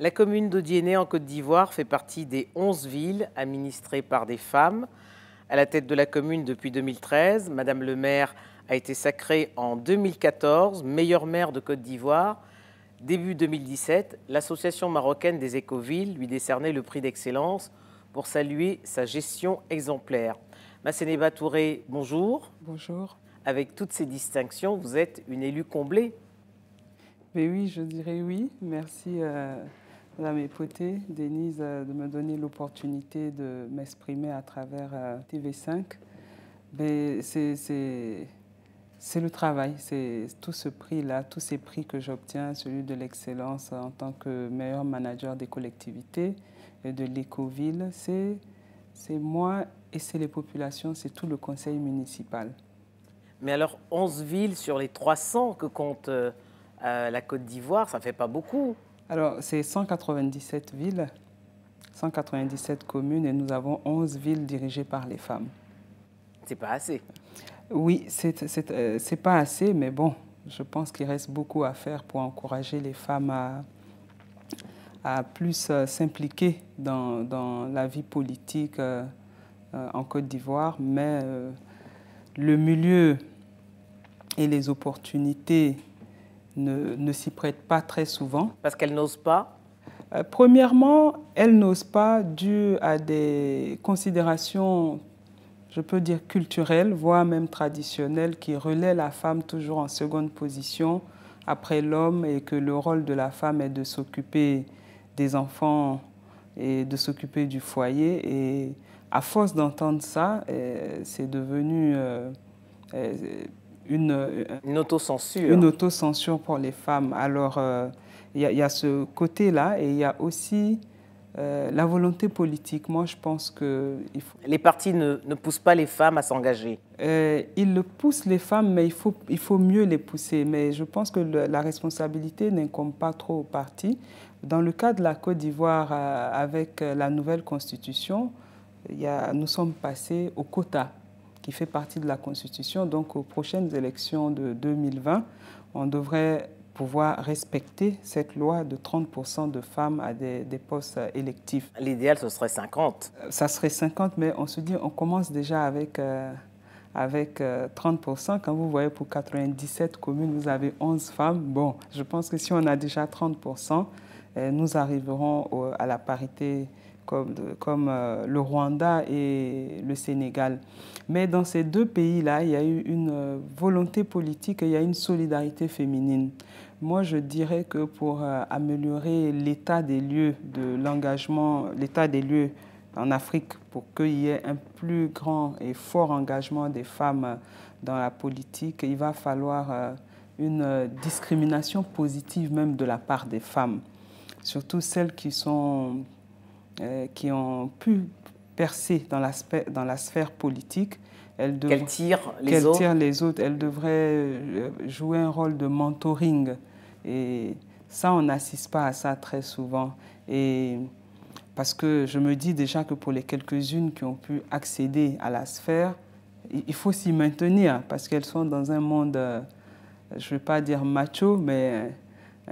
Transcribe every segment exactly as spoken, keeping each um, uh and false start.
La commune d'Odienné en Côte d'Ivoire fait partie des onze villes administrées par des femmes. À la tête de la commune depuis deux mille treize, Madame le maire a été sacrée en deux mille quatorze, meilleure maire de Côte d'Ivoire. Début deux mille dix-sept, l'association marocaine des écovilles lui décernait le prix d'excellence pour saluer sa gestion exemplaire. Nassénéba Touré, bonjour. Bonjour. Avec toutes ces distinctions, vous êtes une élue comblée. Mais oui, je dirais oui. Merci euh, à mes potées, Denise, euh, de me donner l'opportunité de m'exprimer à travers euh, T V cinq. C'est le travail, c'est tout ce prix-là, tous ces prix que j'obtiens, celui de l'excellence en tant que meilleur manager des collectivités et de l'écoville. C'est moi et c'est les populations, c'est tout le conseil municipal. Mais alors, onze villes sur les trois cents que compte euh, la Côte d'Ivoire, ça ne fait pas beaucoup. Alors, c'est cent quatre-vingt-dix-sept villes, cent quatre-vingt-dix-sept communes et nous avons onze villes dirigées par les femmes. C'est pas assez. Oui, c'est euh, pas assez, mais bon, je pense qu'il reste beaucoup à faire pour encourager les femmes à, à plus euh, s'impliquer dans, dans la vie politique euh, euh, en Côte d'Ivoire, mais... Euh, le milieu et les opportunités ne, ne s'y prêtent pas très souvent. Parce qu'elles n'osent pas euh, Premièrement, elles n'osent pas dû à des considérations, je peux dire culturelles, voire même traditionnelles, qui relaient la femme toujours en seconde position après l'homme et que le rôle de la femme est de s'occuper des enfants et de s'occuper du foyer. Et à force d'entendre ça, c'est devenu une, une autocensure. Une autocensure pour les femmes. Alors, il y, y a ce côté-là et il y a aussi euh, la volonté politique. Moi, je pense que... Il faut... Les partis ne, ne poussent pas les femmes à s'engager. Euh, ils le poussent, les femmes, mais il faut, il faut mieux les pousser. Mais je pense que le, la responsabilité n'incombe pas trop aux partis. Dans le cas de la Côte d'Ivoire, euh, avec la nouvelle constitution, Il y a, nous sommes passés au quota qui fait partie de la Constitution. Donc, aux prochaines élections de deux mille vingt, on devrait pouvoir respecter cette loi de trente pour cent de femmes à des, des postes électifs. L'idéal, ce serait cinquante. Ça serait cinquante, mais on se dit on commence déjà avec, euh, avec euh, trente pour cent. Quand vous voyez, pour quatre-vingt-dix-sept communes, vous avez onze femmes. Bon, je pense que si on a déjà trente pour cent, euh, nous arriverons au, à la parité comme, comme euh, le Rwanda et le Sénégal. Mais dans ces deux pays-là, il y a eu une euh, volonté politique et il y a une solidarité féminine. Moi, je dirais que pour euh, améliorer l'état des lieux de l'engagement, l'état des lieux en Afrique, pour qu'il y ait un plus grand et fort engagement des femmes dans la politique, il va falloir euh, une euh, discrimination positive même de la part des femmes, surtout celles qui sont... qui ont pu percer dans la sphère, dans la sphère politique. Elles devraient, qu'elles tirent les qu'elles autres. tirent les autres. Elles devraient jouer un rôle de mentoring. Et ça, on n'assiste pas à ça très souvent. Et parce que je me dis déjà que pour les quelques-unes qui ont pu accéder à la sphère, il faut s'y maintenir parce qu'elles sont dans un monde, je ne vais pas dire macho, mais...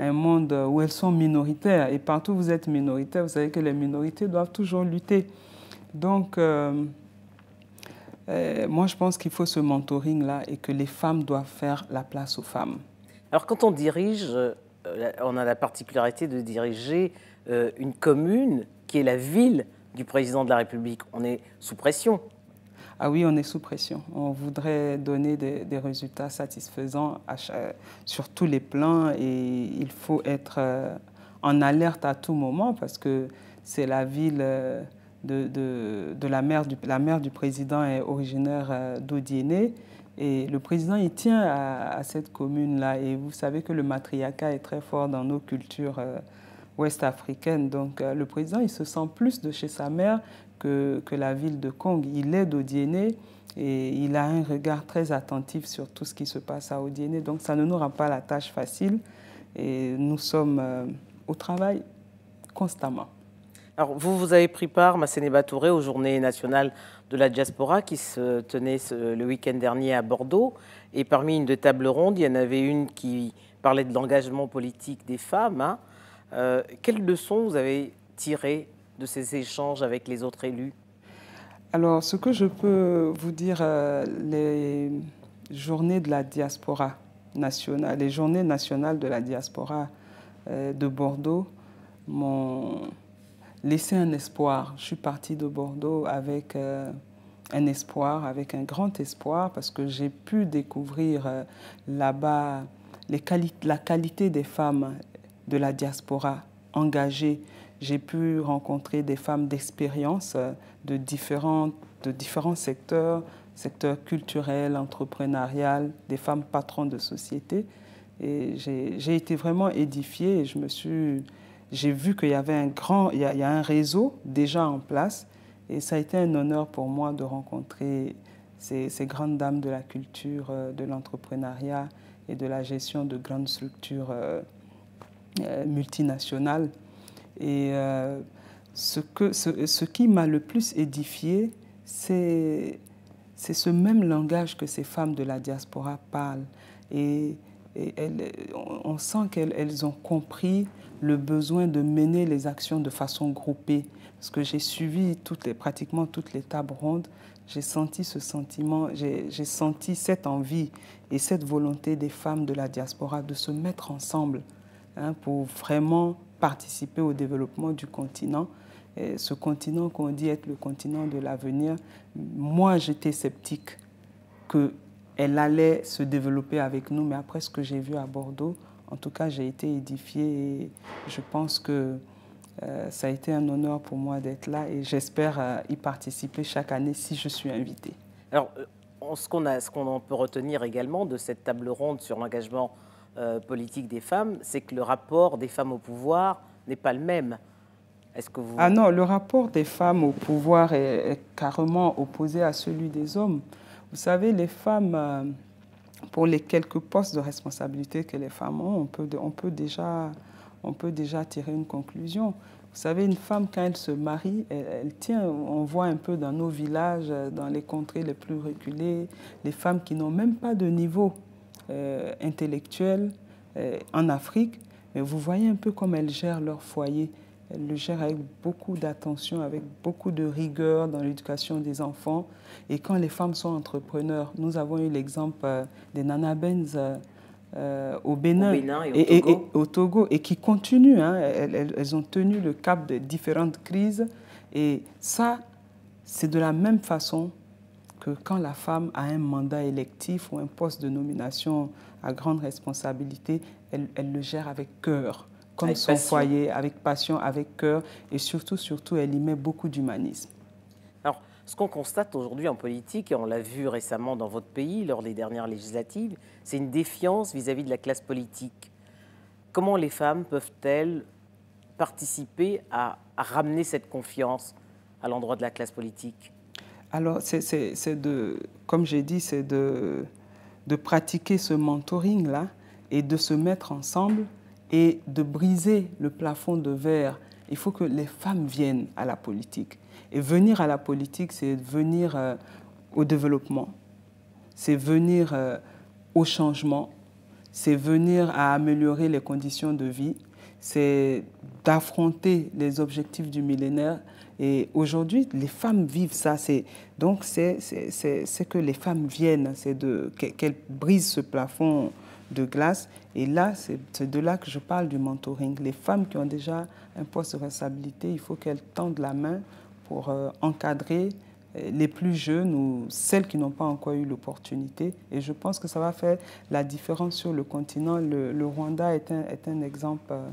un monde où elles sont minoritaires. Et partout où vous êtes minoritaire, vous savez que les minorités doivent toujours lutter. Donc, euh, euh, moi, je pense qu'il faut ce mentoring-là et que les femmes doivent faire la place aux femmes. Alors, quand on dirige, euh, on a la particularité de diriger euh, une commune qui est la ville du président de la République. On est sous pression. Ah oui, on est sous pression. On voudrait donner des, des résultats satisfaisants à chaque, sur tous les plans et il faut être en alerte à tout moment parce que c'est la ville de, de, de la mère du, la mère du président est originaire d'Odienné et le président il tient à, à cette commune-là et vous savez que le matriarcat est très fort dans nos cultures ouest-africaines. Donc le président il se sent plus de chez sa mère Que, que la ville de Kong. Il est d'Odienné et il a un regard très attentif sur tout ce qui se passe à Odienné. Donc ça ne nous rend pas la tâche facile et nous sommes euh, au travail constamment. Alors vous, vous avez pris part, Nassénéba Touré, aux Journées nationales de la diaspora qui se tenaient ce, le week-end dernier à Bordeaux. Et parmi une de tables rondes, il y en avait une qui parlait de l'engagement politique des femmes, hein, Euh, quelles leçons vous avez tirées de ces échanges avec les autres élus? Alors, ce que je peux vous dire, euh, les journées de la diaspora nationale, les journées nationales de la diaspora euh, de Bordeaux m'ont laissé un espoir. Je suis partie de Bordeaux avec euh, un espoir, avec un grand espoir, parce que j'ai pu découvrir euh, là-bas quali la qualité des femmes de la diaspora engagées. J'ai pu rencontrer des femmes d'expérience de différents, de différents secteurs, secteurs culturels, entrepreneurial, des femmes patrons de société. Et j'ai été vraiment édifiée. J'ai vu qu'il y avait un grand, il y a, il y a un réseau déjà en place. Et ça a été un honneur pour moi de rencontrer ces, ces grandes dames de la culture, de l'entrepreneuriat et de la gestion de grandes structures multinationales. Et euh, ce, que, ce, ce qui m'a le plus édifiée, c'est ce même langage que ces femmes de la diaspora parlent. Et, et elles, on sent qu'elles ont compris le besoin de mener les actions de façon groupée. Parce que j'ai suivi toutes les, pratiquement toutes les tables rondes, j'ai senti ce sentiment, j'ai senti cette envie et cette volonté des femmes de la diaspora de se mettre ensemble hein, pour vraiment participer au développement du continent. Et ce continent qu'on dit être le continent de l'avenir, moi j'étais sceptique qu'elle allait se développer avec nous, mais après ce que j'ai vu à Bordeaux, en tout cas j'ai été édifiée et je pense que euh, ça a été un honneur pour moi d'être là et j'espère euh, y participer chaque année si je suis invitée. Alors, ce qu'on a, ce qu'on en peut retenir également de cette table ronde sur l'engagement politique des femmes, c'est que le rapport des femmes au pouvoir n'est pas le même. Est-ce que vous... Ah non, le rapport des femmes au pouvoir est, est carrément opposé à celui des hommes. Vous savez, les femmes, pour les quelques postes de responsabilité que les femmes ont, on peut, on peut, déjà, on peut déjà tirer une conclusion. Vous savez, une femme, quand elle se marie, elle, elle tient, on voit un peu dans nos villages, dans les contrées les plus reculées, les femmes qui n'ont même pas de niveau Euh, intellectuelles euh, en Afrique, mais vous voyez un peu comme elles gèrent leur foyer. Elles le gèrent avec beaucoup d'attention, avec beaucoup de rigueur dans l'éducation des enfants. Et quand les femmes sont entrepreneurs, nous avons eu l'exemple euh, des Nana Benz euh, au Bénin, au Bénin et, au et, et, et au Togo, et qui continuent. Hein, elles, elles ont tenu le cap de différentes crises. Et ça, c'est de la même façon que quand la femme a un mandat électif ou un poste de nomination à grande responsabilité, elle, elle le gère avec cœur, comme avec son passion. foyer, avec passion, avec cœur, et surtout, surtout, elle y met beaucoup d'humanisme. Alors, ce qu'on constate aujourd'hui en politique, et on l'a vu récemment dans votre pays, lors des dernières législatives, c'est une défiance vis-à-vis de la classe politique. Comment les femmes peuvent-elles participer à, à ramener cette confiance à l'endroit de la classe politique ? Alors, c'est de, comme j'ai dit, c'est de, de pratiquer ce mentoring-là et de se mettre ensemble et de briser le plafond de verre. Il faut que les femmes viennent à la politique. Et venir à la politique, c'est venir euh, au développement, c'est venir euh, au changement, c'est venir à améliorer les conditions de vie, c'est d'affronter les objectifs du millénaire. Et aujourd'hui, les femmes vivent ça. Donc, c'est que les femmes viennent, c'est qu'elles brisent ce plafond de glace. Et là, c'est de là que je parle du mentoring. Les femmes qui ont déjà un poste de responsabilité, il faut qu'elles tendent la main pour euh, encadrer les plus jeunes ou celles qui n'ont pas encore eu l'opportunité. Et je pense que ça va faire la différence sur le continent. Le, le Rwanda est un, est un exemple euh,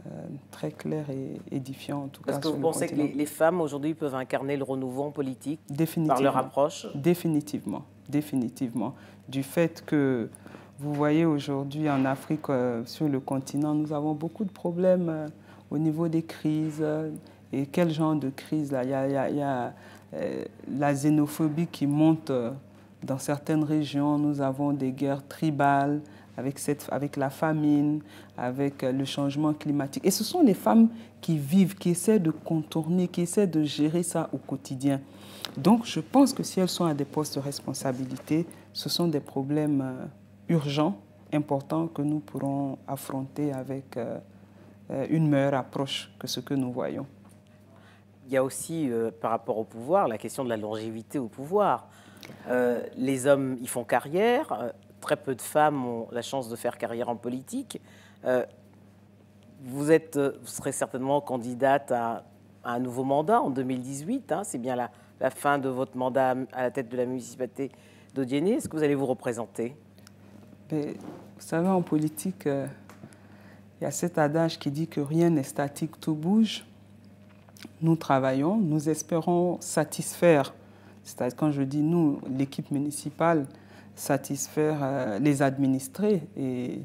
Euh, très clair et édifiant en tout cas. Parce que vous pensez que les, les femmes aujourd'hui peuvent incarner le renouveau en politique par leur approche? Définitivement, définitivement. Du fait que vous voyez aujourd'hui en Afrique, euh, sur le continent, nous avons beaucoup de problèmes euh, au niveau des crises. Euh, et quel genre de crise là? Il y a, il y a, il y a euh, la xénophobie qui monte euh, dans certaines régions. Nous avons des guerres tribales. Avec, cette, avec la famine, avec le changement climatique. Et ce sont les femmes qui vivent, qui essaient de contourner, qui essaient de gérer ça au quotidien. Donc je pense que si elles sont à des postes de responsabilité, ce sont des problèmes euh, urgents, importants, que nous pourrons affronter avec euh, une meilleure approche que ce que nous voyons. Il y a aussi, euh, par rapport au pouvoir, la question de la longévité au pouvoir. Euh, les hommes, ils font carrière. Euh, très peu de femmes ont la chance de faire carrière en politique. Euh, vous, êtes, vous serez certainement candidate à, à un nouveau mandat en deux mille dix-huit. Hein, c'est bien la, la fin de votre mandat à la tête de la municipalité d'Odienné. Est-ce que vous allez vous représenter? Mais, vous savez, en politique, il euh, y a cet adage qui dit que rien n'est statique, tout bouge. Nous travaillons, nous espérons satisfaire, c'est-à-dire quand je dis nous, l'équipe municipale, satisfaire euh, les administrés. Et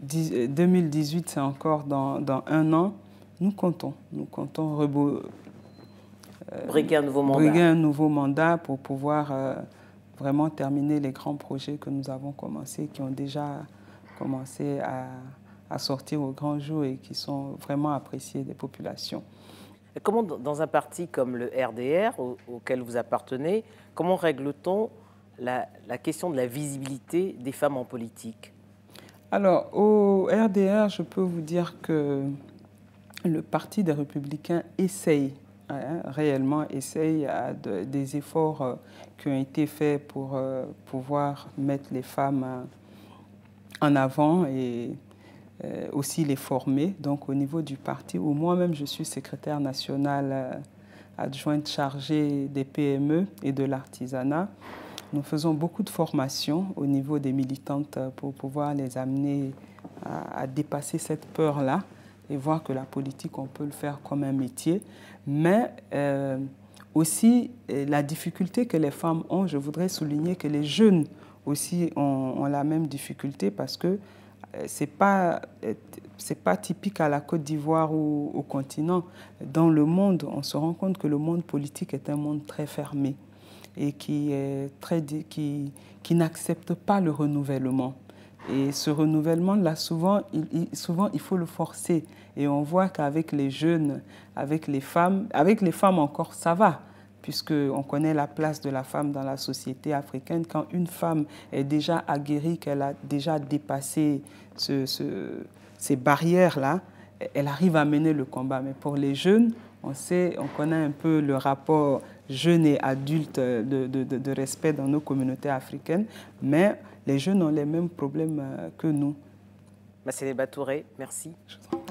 deux mille dix-huit, c'est encore dans, dans un an, nous comptons, nous comptons rebo... euh, briguer un nouveau mandat. briguer un nouveau mandat pour pouvoir euh, vraiment terminer les grands projets que nous avons commencés, qui ont déjà commencé à... à sortir au grand jour et qui sont vraiment appréciés des populations. Et comment, dans un parti comme le R D R, au, auquel vous appartenez, comment règle-t-on la, la question de la visibilité des femmes en politique? Alors, au R D R, je peux vous dire que le Parti des Républicains essaye, hein, réellement essaye à de, des efforts euh, qui ont été faits pour euh, pouvoir mettre les femmes euh, en avant et Euh, aussi les former, donc au niveau du parti, où moi-même je suis secrétaire nationale euh, adjointe chargée des P M E et de l'artisanat. Nous faisons beaucoup de formations au niveau des militantes pour pouvoir les amener à, à dépasser cette peur-là et voir que la politique, on peut le faire comme un métier. Mais euh, aussi, la difficulté que les femmes ont, je voudrais souligner que les jeunes aussi ont, ont la même difficulté parce que ce n'est pas, pas typique à la Côte d'Ivoire ou au continent. Dans le monde, on se rend compte que le monde politique est un monde très fermé et qui, qui, qui n'accepte pas le renouvellement. Et ce renouvellement-là, souvent il, souvent, il faut le forcer. Et on voit qu'avec les jeunes, avec les femmes, avec les femmes encore, ça va, puisqu'on connaît la place de la femme dans la société africaine. Quand une femme est déjà aguerrie, qu'elle a déjà dépassé ce, ce, ces barrières-là, elle arrive à mener le combat. Mais pour les jeunes, on sait, on connaît un peu le rapport jeune et adulte de, de, de, de respect dans nos communautés africaines, mais les jeunes ont les mêmes problèmes que nous. Nassénéba Touré, merci. Je vous en prie.